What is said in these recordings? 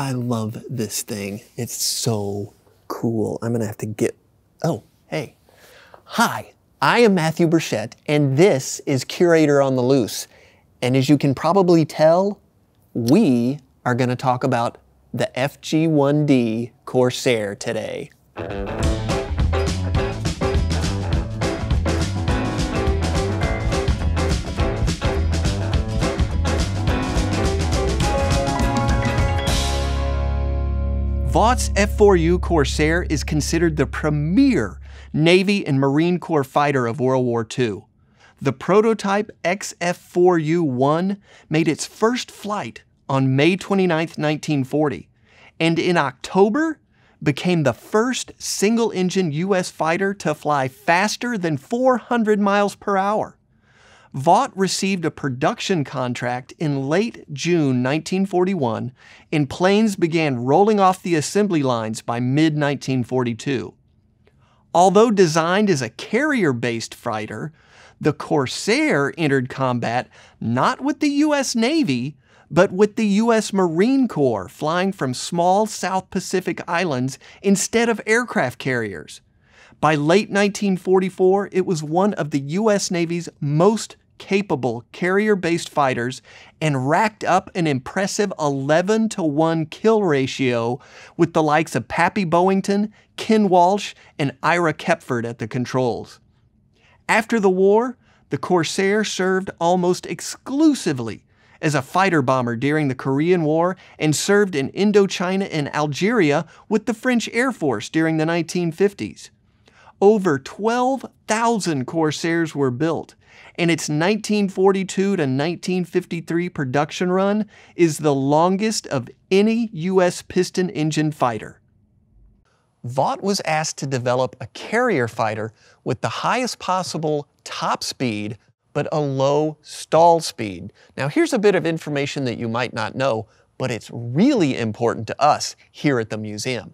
I love this thing. It's so cool. I'm gonna have to get, oh, hey. Hi, I am Matthew Bruchette, and this is Curator on the Loose. And as you can probably tell, we are gonna talk about the FG1D Corsair today. Vought's F4U Corsair is considered the premier Navy and Marine Corps fighter of World War II. The prototype XF4U-1 made its first flight on May 29, 1940, and in October became the first single-engine U.S. fighter to fly faster than 400 miles per hour. Vought received a production contract in late June 1941, and planes began rolling off the assembly lines by mid-1942. Although designed as a carrier-based fighter, the Corsair entered combat not with the U.S. Navy, but with the U.S. Marine Corps, flying from small South Pacific islands instead of aircraft carriers. By late 1944, it was one of the U.S. Navy's most capable carrier-based fighters and racked up an impressive 11-to-1 kill ratio with the likes of Pappy Boyington, Ken Walsh, and Ira Kepford at the controls. After the war, the Corsair served almost exclusively as a fighter bomber during the Korean War and served in Indochina and Algeria with the French Air Force during the 1950s. Over 12,000 Corsairs were built, and its 1942 to 1953 production run is the longest of any U.S. piston engine fighter. Vought was asked to develop a carrier fighter with the highest possible top speed, but a low stall speed. Now here's a bit of information that you might not know, but it's really important to us here at the museum.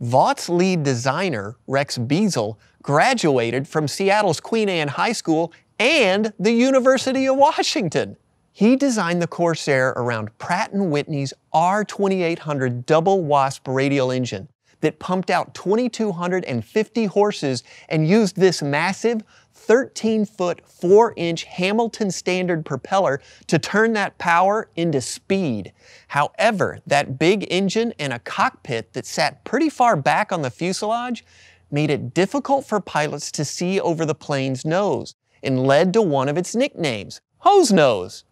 Vought's lead designer, Rex Beasel, graduated from Seattle's Queen Anne High School and the University of Washington. He designed the Corsair around Pratt & Whitney's R2800 Double Wasp radial engine that pumped out 2,250 horses and used this massive 13-foot, 4-inch Hamilton Standard propeller to turn that power into speed. However, that big engine and a cockpit that sat pretty far back on the fuselage made it difficult for pilots to see over the plane's nose and led to one of its nicknames, Hose Nose.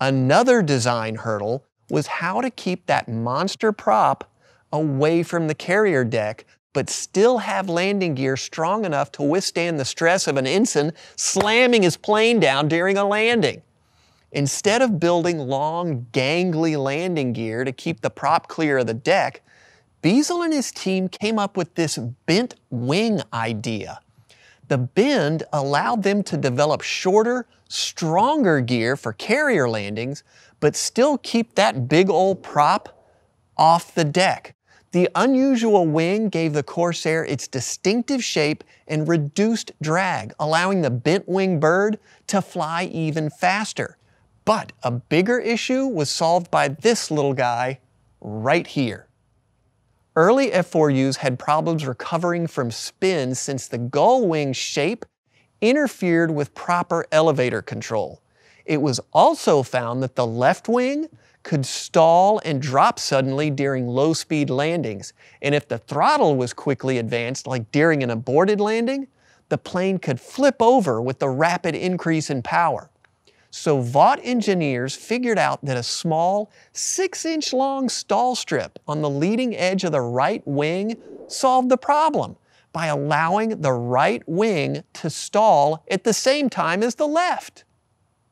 Another design hurdle was how to keep that monster prop away from the carrier deck, but still have landing gear strong enough to withstand the stress of an ensign slamming his plane down during a landing. Instead of building long, gangly landing gear to keep the prop clear of the deck, Beasel and his team came up with this bent wing idea. The bend allowed them to develop shorter, stronger gear for carrier landings, but still keep that big old prop off the deck. The unusual wing gave the Corsair its distinctive shape and reduced drag, allowing the bent wing bird to fly even faster. But a bigger issue was solved by this little guy right here. Early F4Us had problems recovering from spin since the gull wing shape interfered with proper elevator control. It was also found that the left wing could stall and drop suddenly during low-speed landings, and if the throttle was quickly advanced, like during an aborted landing, the plane could flip over with the rapid increase in power. So Vought engineers figured out that a small 6-inch long stall strip on the leading edge of the right wing solved the problem by allowing the right wing to stall at the same time as the left.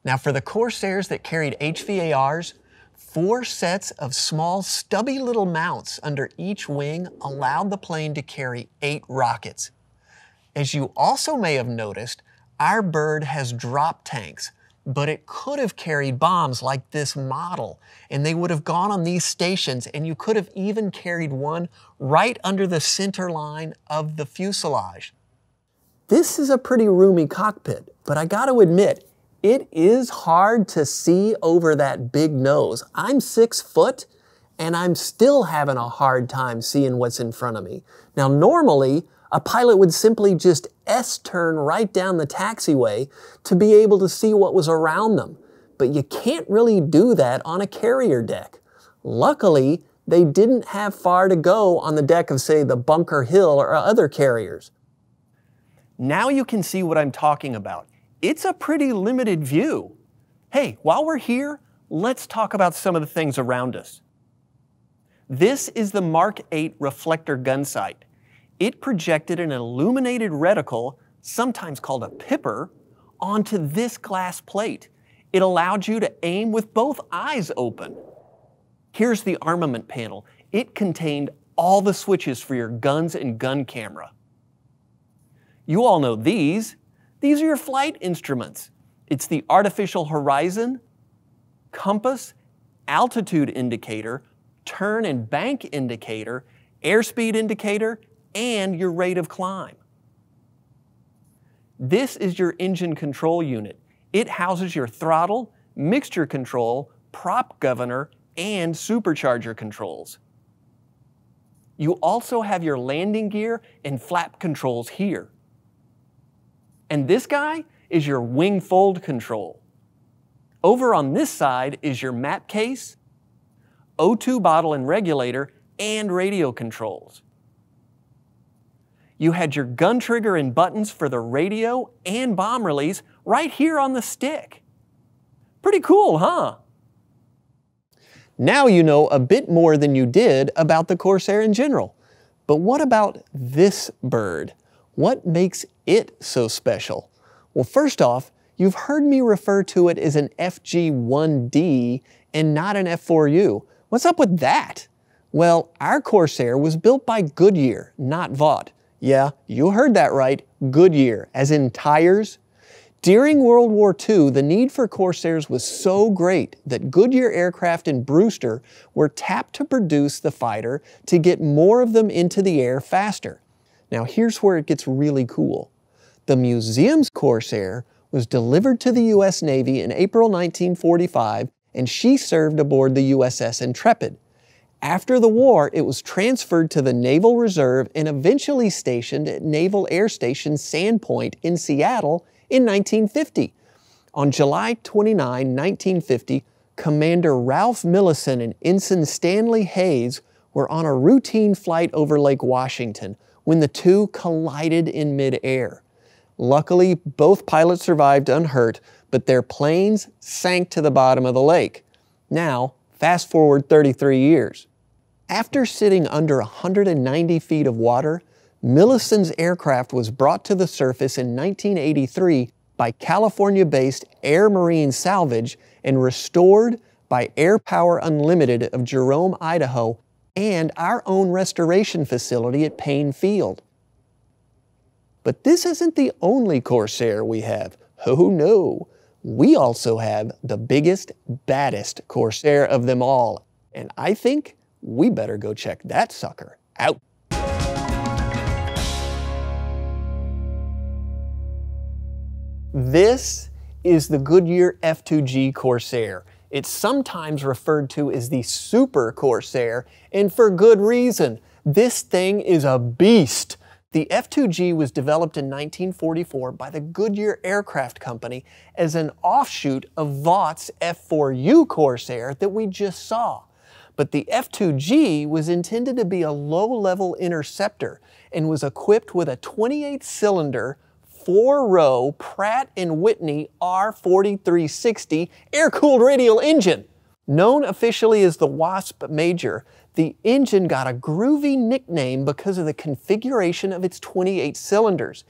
Now for the Corsairs that carried HVARs, 4 sets of small, stubby little mounts under each wing allowed the plane to carry 8 rockets. As you also may have noticed, our bird has drop tanks, but it could have carried bombs like this model, and they would have gone on these stations, and you could have even carried one right under the center line of the fuselage. This is a pretty roomy cockpit, but I got to admit, it is hard to see over that big nose. I'm 6 foot and I'm still having a hard time seeing what's in front of me. Now, normally, a pilot would simply just S-turn right down the taxiway to be able to see what was around them, but you can't really do that on a carrier deck. Luckily, they didn't have far to go on the deck of, say, the Bunker Hill or other carriers. Now you can see what I'm talking about. It's a pretty limited view. Hey, while we're here, let's talk about some of the things around us. This is the Mark VIII reflector gun sight. It projected an illuminated reticle, sometimes called a pipper, onto this glass plate. It allowed you to aim with both eyes open. Here's the armament panel. It contained all the switches for your guns and gun camera. You all know these. These are your flight instruments. It's the artificial horizon, compass, altitude indicator, turn and bank indicator, airspeed indicator, and your rate of climb. This is your engine control unit. It houses your throttle, mixture control, prop governor, and supercharger controls. You also have your landing gear and flap controls here. And this guy is your wing fold control. Over on this side is your map case, O2 bottle and regulator, and radio controls. You had your gun trigger and buttons for the radio and bomb release right here on the stick. Pretty cool, huh? Now you know a bit more than you did about the Corsair in general. But what about this bird? What makes it so special? Well, first off, you've heard me refer to it as an FG1D and not an F4U. What's up with that? Well, our Corsair was built by Goodyear, not Vought. Yeah, you heard that right, Goodyear, as in tires. During World War II, the need for Corsairs was so great that Goodyear aircraft and Brewster were tapped to produce the fighter to get more of them into the air faster. Now here's where it gets really cool. The museum's Corsair was delivered to the U.S. Navy in April 1945, and she served aboard the USS Intrepid. After the war, it was transferred to the Naval Reserve and eventually stationed at Naval Air Station Sandpoint in Seattle in 1950. On July 29, 1950, Commander Ralph Millison and Ensign Stanley Hayes were on a routine flight over Lake Washington when the two collided in midair. Luckily, both pilots survived unhurt, but their planes sank to the bottom of the lake. Now, fast forward 33 years. After sitting under 190 feet of water, Millison's aircraft was brought to the surface in 1983 by California-based Air Marine Salvage and restored by Air Power Unlimited of Jerome, Idaho, and our own restoration facility at Payne Field. But this isn't the only Corsair we have. Oh no, we also have the biggest, baddest Corsair of them all. And I think we better go check that sucker out. This is the Goodyear F2G Corsair. It's sometimes referred to as the Super Corsair, and for good reason. This thing is a beast. The F2G was developed in 1944 by the Goodyear Aircraft Company as an offshoot of Vought's F4U Corsair that we just saw. But the F2G was intended to be a low-level interceptor and was equipped with a 28-cylinder, 4-row Pratt & Whitney R4360 air-cooled radial engine. Known officially as the Wasp Major, the engine got a groovy nickname because of the configuration of its 28 cylinders.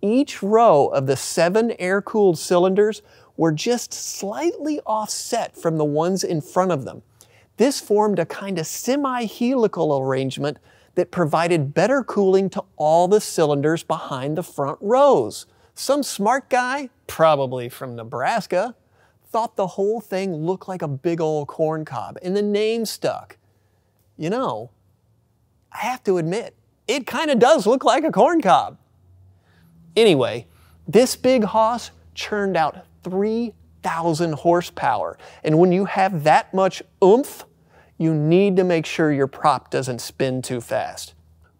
Each row of the 7 air-cooled cylinders were just slightly offset from the ones in front of them. This formed a kind of semi-helical arrangement that provided better cooling to all the cylinders behind the front rows. Some smart guy, probably from Nebraska, thought the whole thing looked like a big old corn cob, and the name stuck. You know, I have to admit, it kind of does look like a corn cob. Anyway, this big hoss churned out 3,000 horsepower, and when you have that much oomph, you need to make sure your prop doesn't spin too fast.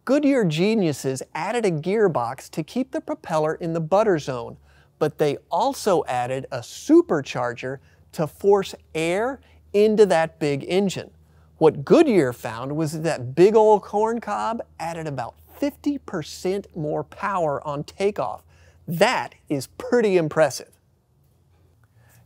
Goodyear geniuses added a gearbox to keep the propeller in the butter zone, but they also added a supercharger to force air into that big engine. What Goodyear found was that big old corn cob added about 50% more power on takeoff. That is pretty impressive.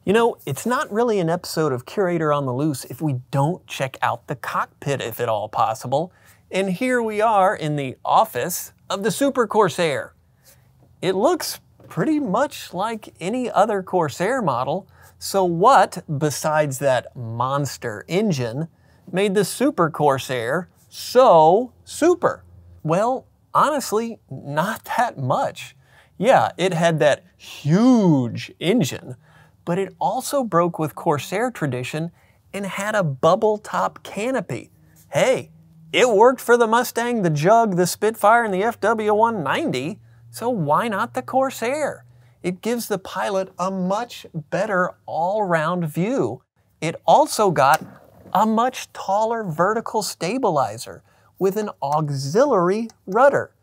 You know, it's not really an episode of Curator on the Loose if we don't check out the cockpit if at all possible. And here we are in the office of the Super Corsair. It looks pretty much like any other Corsair model. So what, besides that monster engine, made the Super Corsair so super? Well, honestly, not that much. Yeah, it had that huge engine, but it also broke with Corsair tradition and had a bubble top canopy. Hey, it worked for the Mustang, the Jug, the Spitfire, and the FW190, so why not the Corsair? It gives the pilot a much better all-round view. It also got a much taller vertical stabilizer with an auxiliary rudder.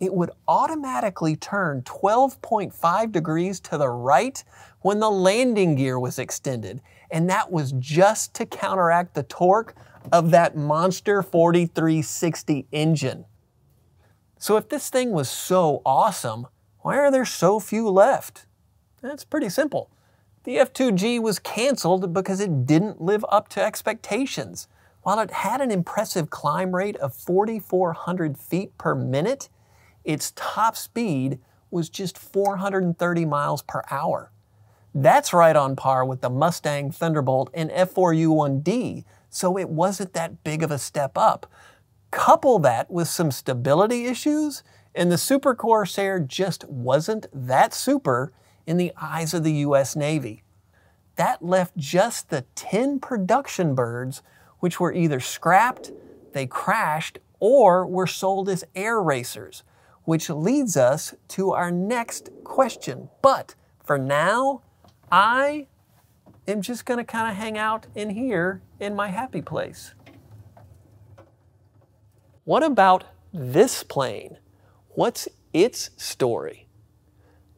It would automatically turn 12.5 degrees to the right when the landing gear was extended, and that was just to counteract the torque of that monster 4360 engine. So if this thing was so awesome, why are there so few left? That's pretty simple. The F2G was canceled because it didn't live up to expectations. While it had an impressive climb rate of 4,400 feet per minute, its top speed was just 430 miles per hour. That's right on par with the Mustang, Thunderbolt, and F4U-1D, so it wasn't that big of a step up. Couple that with some stability issues, and the Super Corsair just wasn't that super in the eyes of the US Navy. That left just the 10 production birds, which were either scrapped, they crashed, or were sold as air racers, which leads us to our next question. But for now, I am just gonna kind of hang out in here in my happy place. What about this plane? What's its story?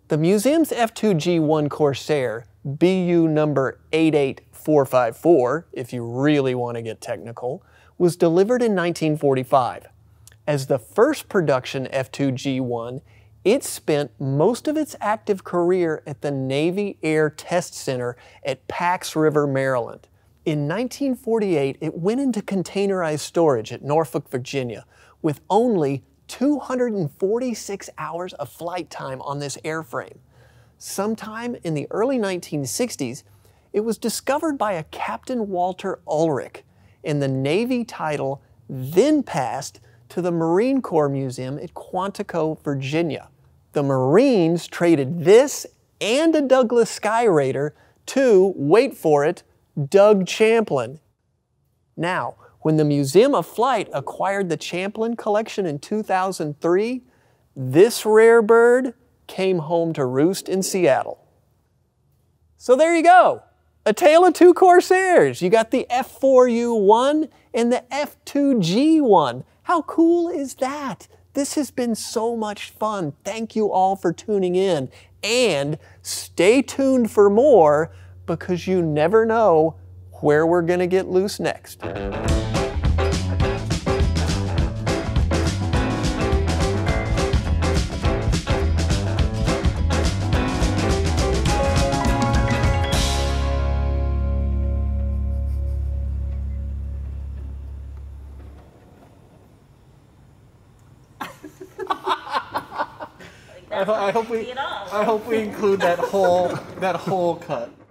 The museum's F2G1 Corsair, BU number 88454, if you really want to get technical, was delivered in 1945. As the first production F2G1, it spent most of its active career at the Navy Air Test Center at Pax River, Maryland. In 1948, it went into containerized storage at Norfolk, Virginia, with only 246 hours of flight time on this airframe. Sometime in the early 1960s, it was discovered by a Captain Walter Ulrich, and the Navy title then passed to the Marine Corps Museum at Quantico, Virginia. The Marines traded this and a Douglas Skyraider to, wait for it, Doug Champlin. Now, when the Museum of Flight acquired the Champlin collection in 2003, this rare bird came home to roost in Seattle. So there you go, a tale of two Corsairs. You got the F4U-1 and the F2G-1. How cool is that? This has been so much fun. Thank you all for tuning in, and stay tuned for more, because you never know where we're gonna get loose next. I hope we include that whole cut.